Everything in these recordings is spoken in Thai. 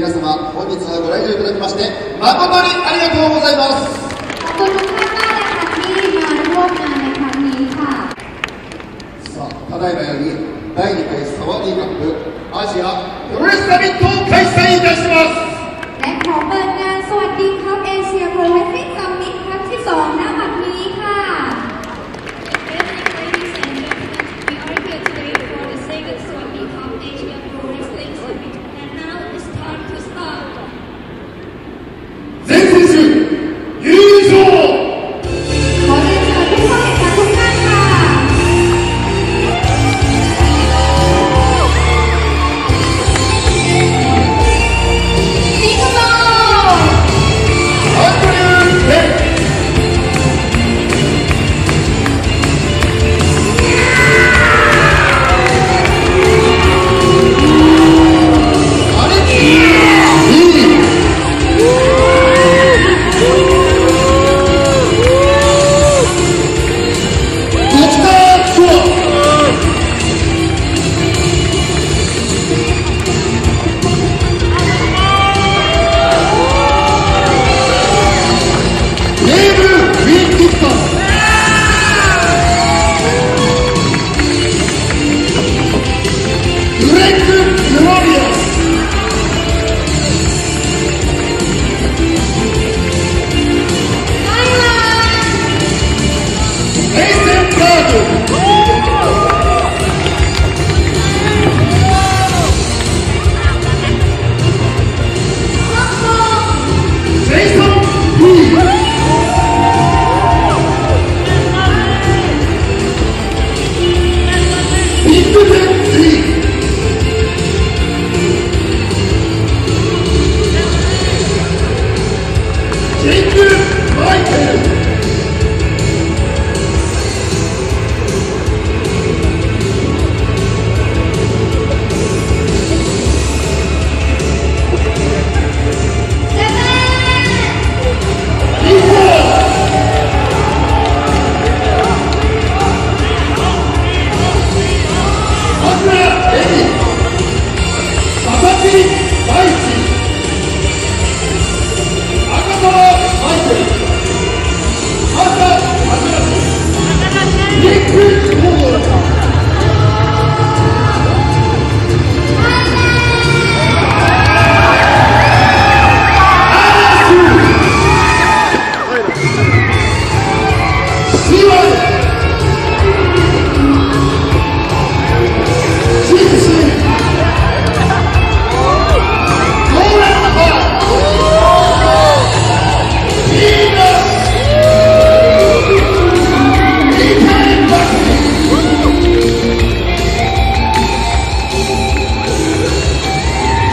皆様、本日はご来場いただきまして誠にありがとうございます。さあ、ただいまより第2回サワディーカップアジアプロレスサミットを開催いたします。หวั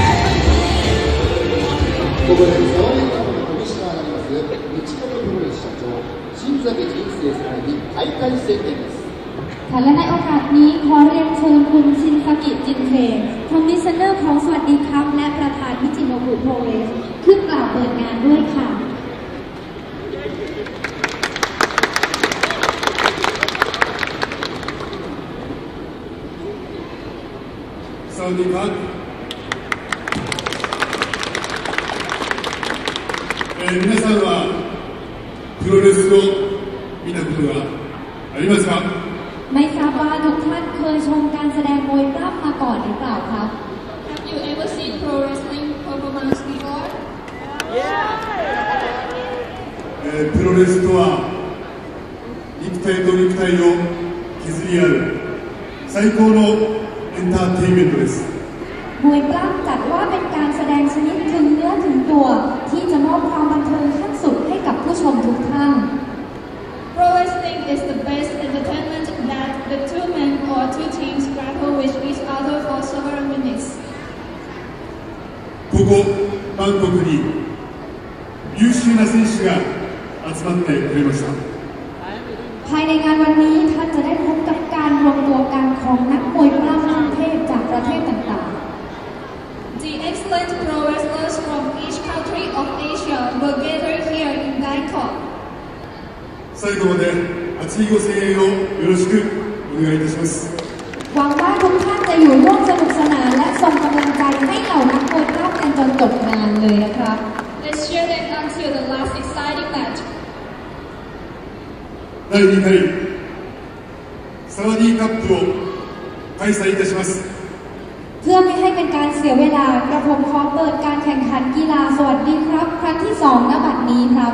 งว่าทุกท่านจะอยู่ร่วมสนุกสนานและส่งกำลังใจให้เหล่านักมวยรอบ กันจนจบงานเลยนะครับ Let's cheer them until the last exciting match. 第2回サワディーカップを開催いたします。เพื่อไม่ให้เป็นการเสียเวลากระผมขอเปิดการแข่งขันกีฬาสวัสดีครับครั้งที่2ณ บัดนี้ครับ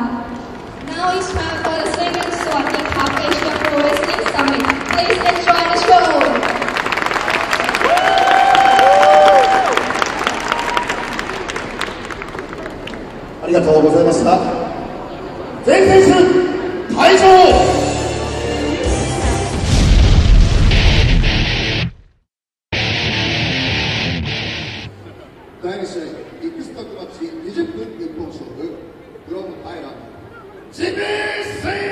Now it's time for the second Sawadee Cup Asia Pro Wrestling Summit. Please enjoy the show.ありがとうございました。全選手退場。第2試合エクスタッグマッチ20分一本勝負 from Thailand GBC。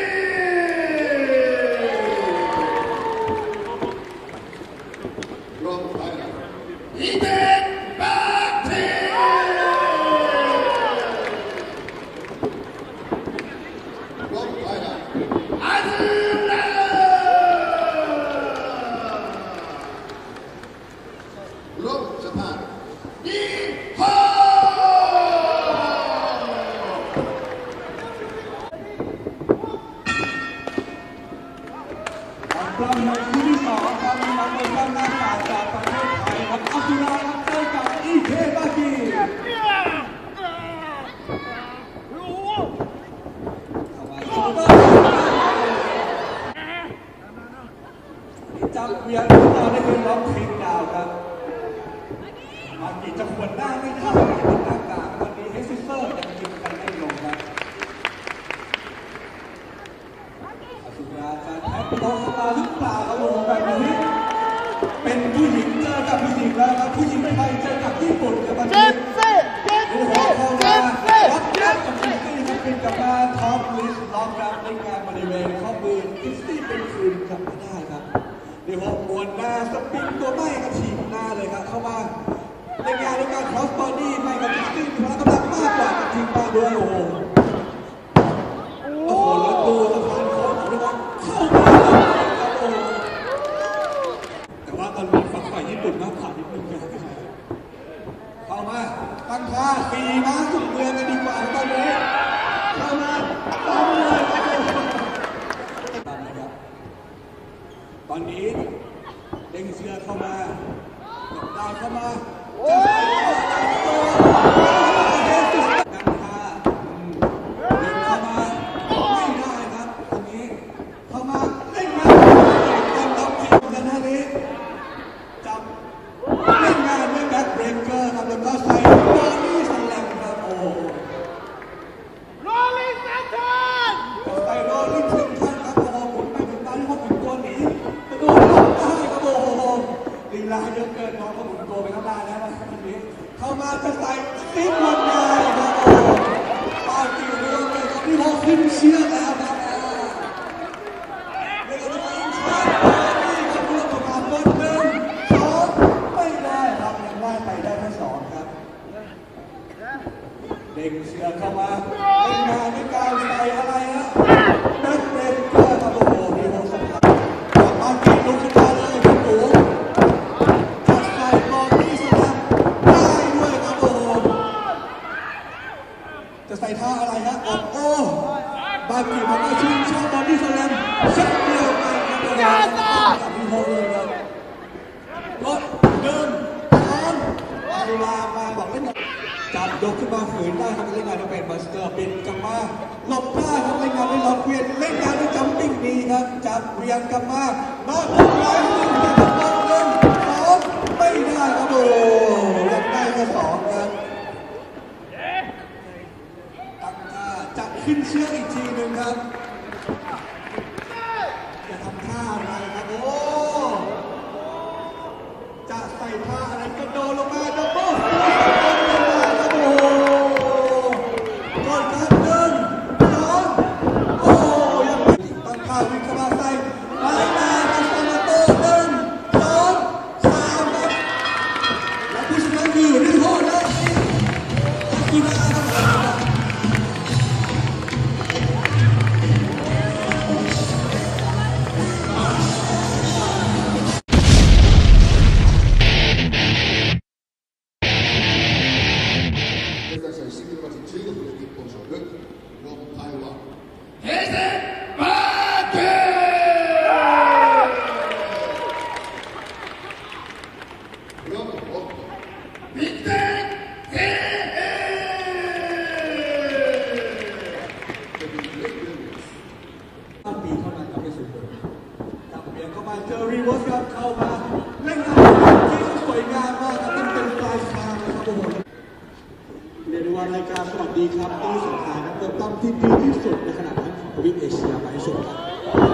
ปีเท่านั้นครับที่สุดเลยจับเบียดเข้ามาเจอรีเวิร์สครับเข้ามาเล่นงานที่สวยงามมากครับเป็นปลายทางนะครับทุกคนเรียนรู้ว่ารายการสวัสดีครับที่สุดท้ายนักเตะต้องที่ดีที่สุดในขณะนั้นของวิกเอเชียไปสุดครับ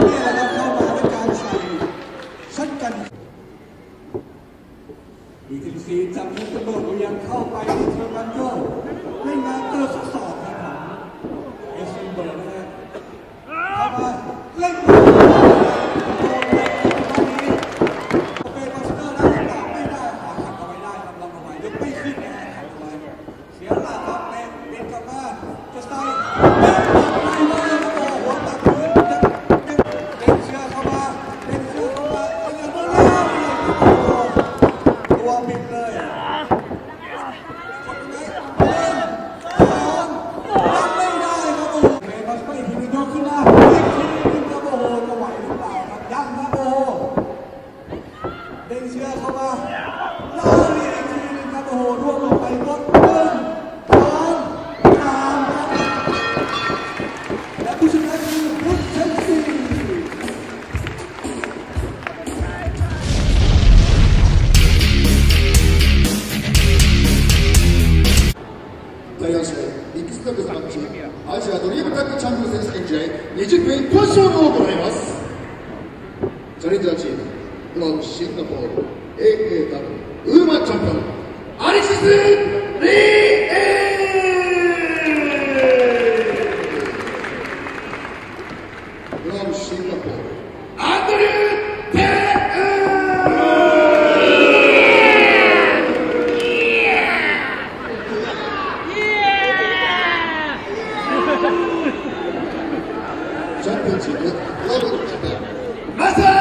นี่แหละครับเข้ามาเป็นการใส่ชัดกันอีกทีซีจับมุกกระโดดเรียงเข้าไปที่เทอร์มันโยเล่นงานเตะข้อศอกนะครับเอสเบิร์ดเล่นบอลตอนนี้เป็นมาสเตอร์แล้วหลับไม่ได้ขาขัดเอาไว้ได้ครับเราเอาไว้ยกไม่ขึ้นนะขัดเอาไว้เสียหลักครับเป็นกลับมาจะใส่ไม่ได้ครับบอลหัวตัดพื้นเป็นเชือกเข้ามาเป็นเชือกเข้ามาเป็นเบอร์แล้วตัวบิดเลยFrom Singapore, AKW Women Champion, Alexis Lee Ng. From Singapore, Andrew Tan. Championship level champion, Master.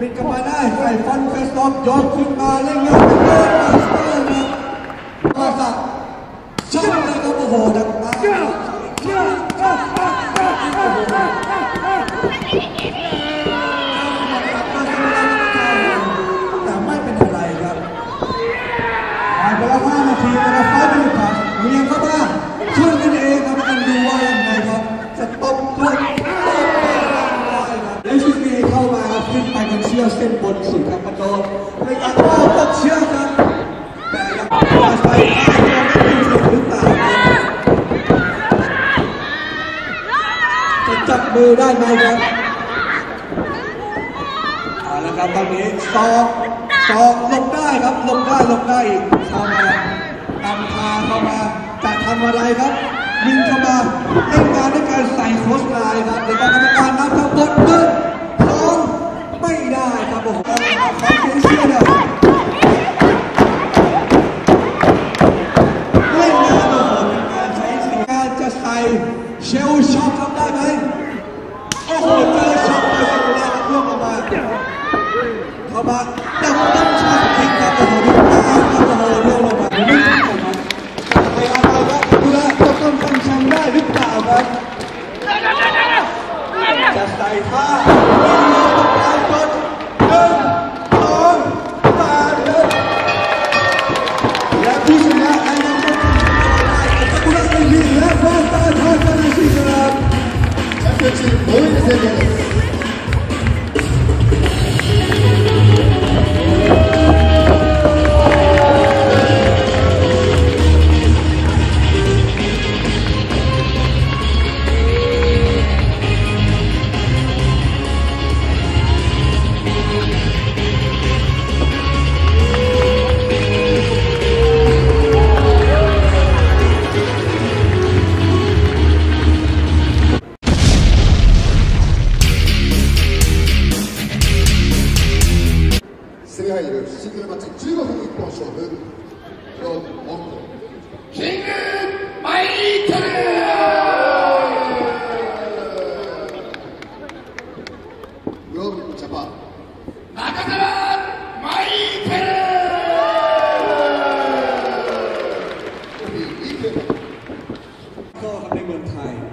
เป็นกำปั้นได้ไฟฟันเฟสต็อปยกขึ้นมาเล่นงานเป็นเลิศมาสเตอร์นะมาสักชอบเลยครับโอ้โหดังมากแต่ไม่เป็นอะไรครับผ่านไปแล้ว5นาทีนะครับไฟดูครับเรียงเข้ามาช่วยกันเองครับกันดูว่ายังไงครับจะตบด้วยขึ้นไปบนเชือกเส้นบนสุดครับมันโดนในการโต้ตบเชือกครับแต่ยังไม่ไปไม่ถึงหรือเปล่าจะจับมือได้ไหมครับเอาละครับตอนนี้สอบลงได้ครับลงได้อีกเข้ามาตามทางเข้ามาจะทำอะไรครับยิงเข้ามาเล่นงานด้วยการใส่โค้ชไลน์ครับในการทำการนับทั้งหมดเบิ้ลไม่ได้ครับผมเขาเขียนเชื่อเลยเล่นงานโอ้โหเป็นการใช้สิงการจะใส่เชลช็อตทำได้ไหมโอ้โหเจอช็อตเลยสุดยอดร่วงลงมาเข้ามาดักดักช็อตทิ้งครับโอ้โหดีมากครับโอ้โหร่วงลงมาไม่ได้ครับไปเอาไปครับดูแลตัวต้นฟังชันได้หรือเปล่าครับจะใส่ท่า 지금 마이트를 여러분 잡아 나가자란 마이트를 우리 이태리 또 한백년 타임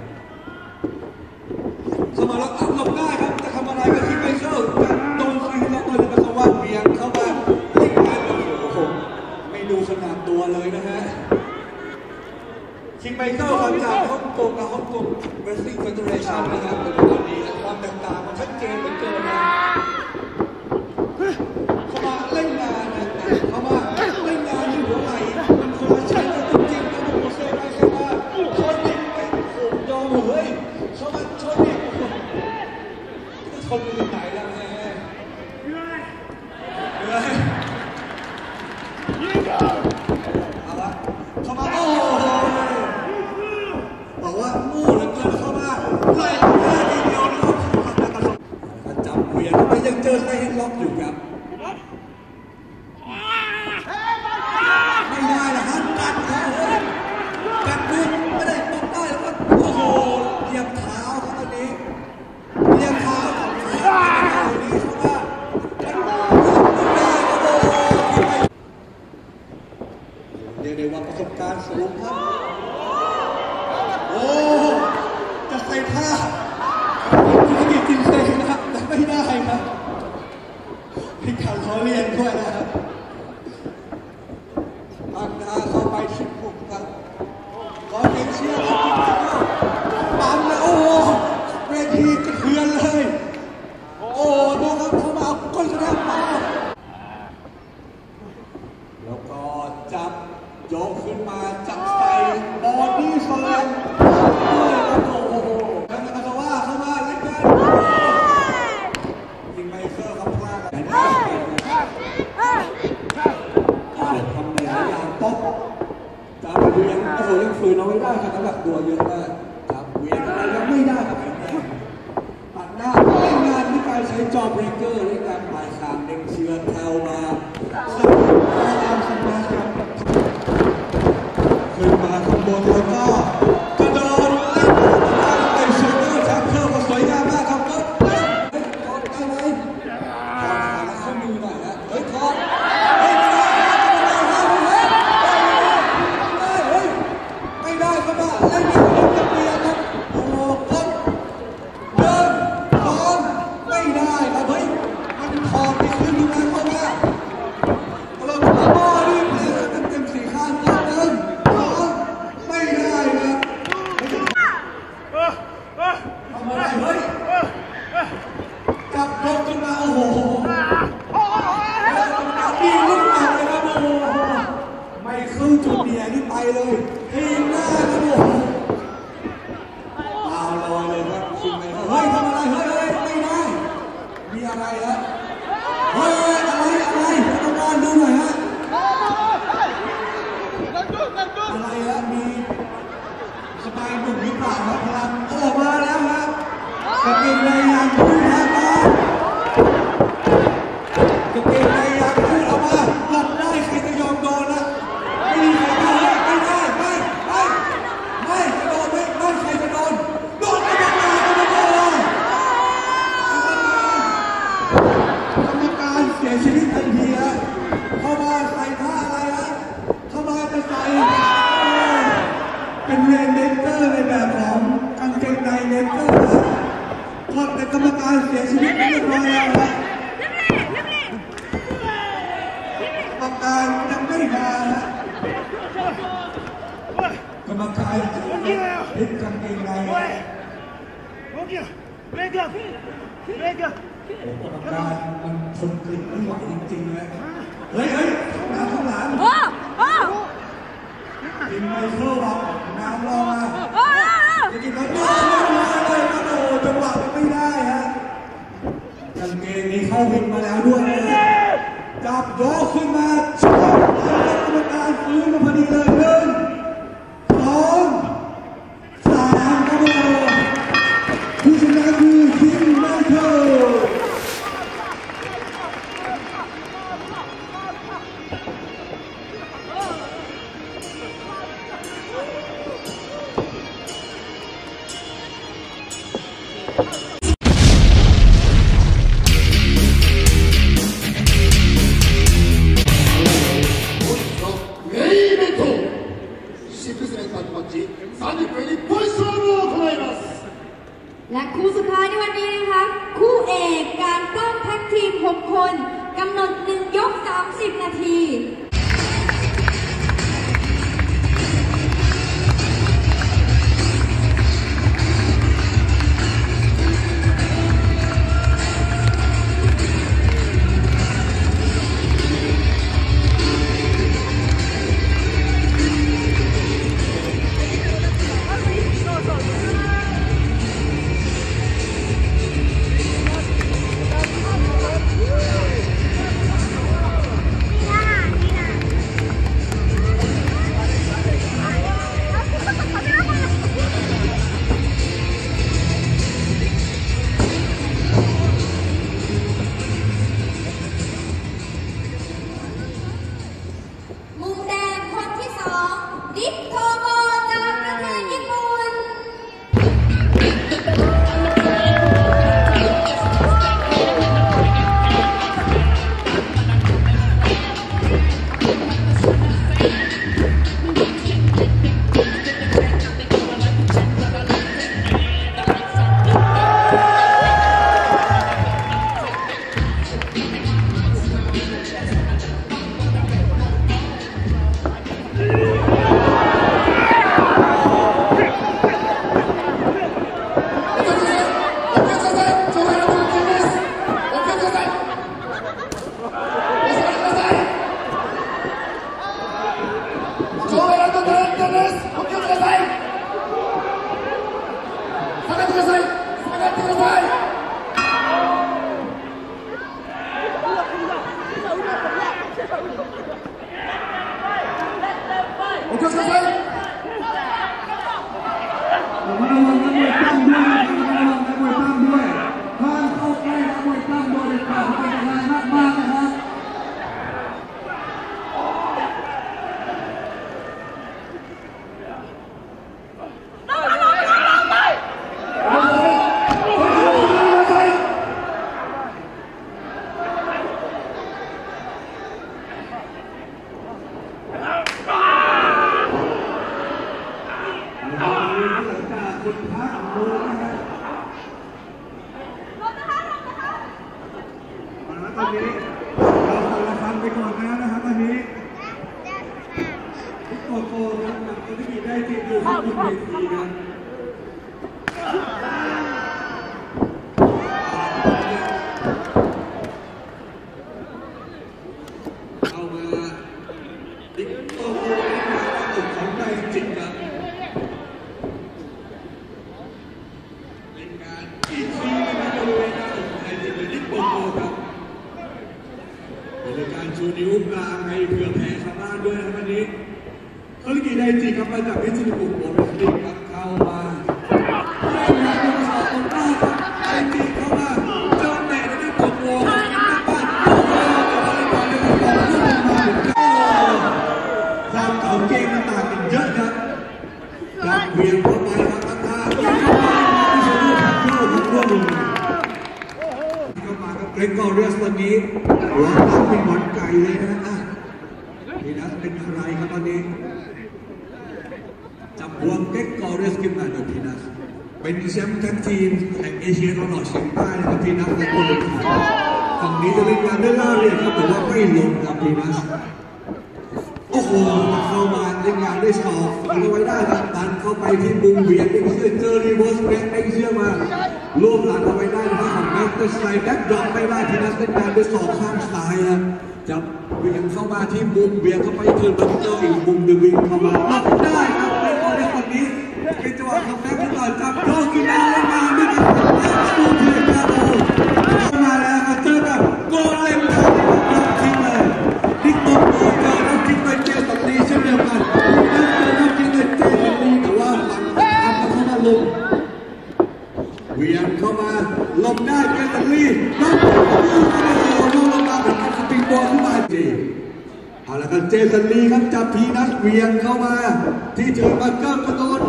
ที่เจอมาเกิดประตูลง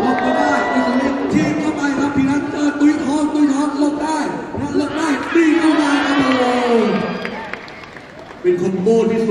มาได้อิตาลีที่เข้าไปครับพีนัทเจอตุ้ยทอง เป็นคอมโบที่ส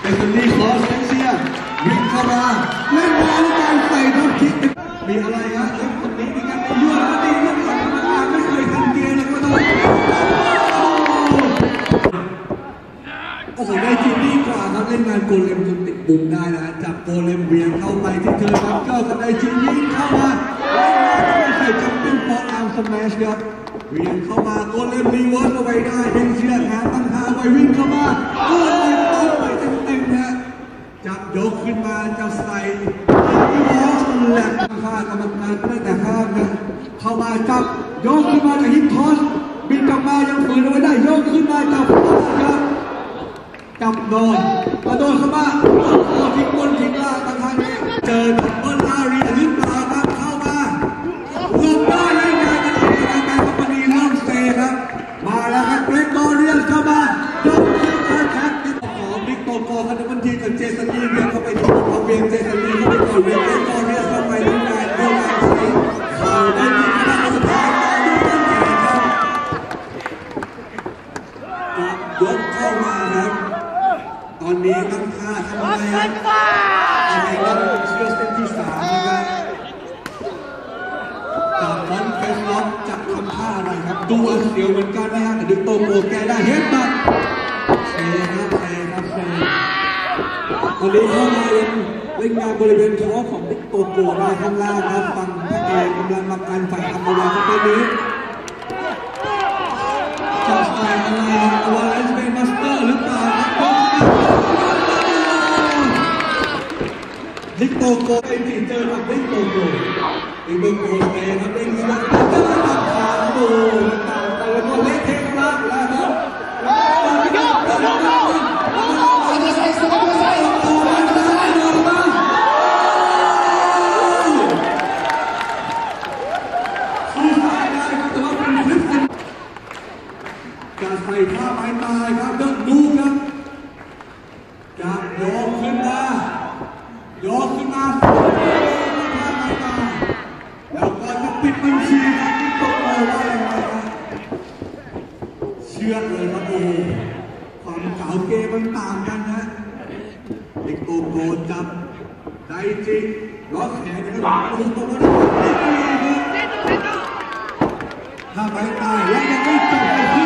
เจสันลีขอเซ็นเซียวิ่งเข้ามาเล่นบอลแล้วการใส่ทุกคิดมีอะไรฮะคนนี้มีการยั่วตีลูกหลังมากไม่เคยทันเกมแล้วก็โอ้โหได้จีนดีกว่าครับเล่นงานโกเลมจนติดปุ่มได้นะจับโกเลมเวียงเข้าไปที่เธอครับเจ้าก็ได้จีนดีเข้ามาใส่จับเป็นฟอร์อาร์มสแมชครับเวียงเข้ามาโกเลมรีเวิร์สเอาไว้ได้เองเชียร์แถมตั้งท่าไว้วิ่งเข้ามาโอ้ยต้นไปเต็มๆนะจับยกขึ้นมาจับใส่ที่ล้อสแลกข้ากรรมการก็ได้แต่ข้ามนะเข้ามาจับยกขึ้นมาจากฮิปทอสบินกลับมายังฝืนเอาไว้ได้ยกขึ้นมาจับครับจับโดนกระโดดเข้ามาโดนทิ้งบนทิ้งล่างทางท่านี้เจอดับเบิ้ลอารีหรือเปล่าครับเข้ามาหลบได้ยังไงกันดียังไงครับวันนี้น้องเซครับมาแล้วครับเบรกโดนเรียกเข้ามาโดนทิ้งท้ายแท็กที่ของบิ๊กโตโก้กันทันทีกับเจสันลีเรียกเข้าไปที่ของเวียงเจสันลีเข้าไปก่อนเวียงเบรกโดนเรียกเข้าไปที่งานโดนอารีข่าวได้ยินมาแล้วสุดท้ายได้ยินครับยกเข้ามาครับตอนนี้ตั้งค่าทำอะไรครับอะไรก็เชื่อเส้นที่สามนะครับจับบอลเฟสล็อกจับทำท่าอะไรครับดูเสียวเหมือนกันนะฮะแต่ดึงโตโก้แกได้เฮ็ดบัตเซครับเซครับเซตอนนี้เข้ามาเล่นงานบริเวณท้องของบิ๊กโตโก้มาข้างล่างครับฝั่งพระเอกกำลังมาการฝ่ายอัมพวาเข้าไปนี้จับฝ่ายอัมพวาไลฟ์เป็นมาสเตอร์หรือเปล่าบิ๊กโตโก้เป็นที่เจอกับบิ๊กโตโก้บิ๊กโตโก้เองครับเองครับเจ้าหน้าที่ขาดูต่างแต่ละคนเล่นเทคนิคแล้วครับการใส่ผ้าไม้ตายครับเดินดูครับจากโยกขึ้นมาโยกขึ้นมาผ้าไม้ตายแล้วก็จะปิดบัญชีครับที่ตกลงว่าอย่างไรครับเชื่อเลยครับโอ้ความเก่าเกมมันต่างกันนะเด็กโกโก้จับได้จริงล็อกแขนนะครับโอ้โหตัวนี้ถ้าไม้ตายแล้วยังไม่จบ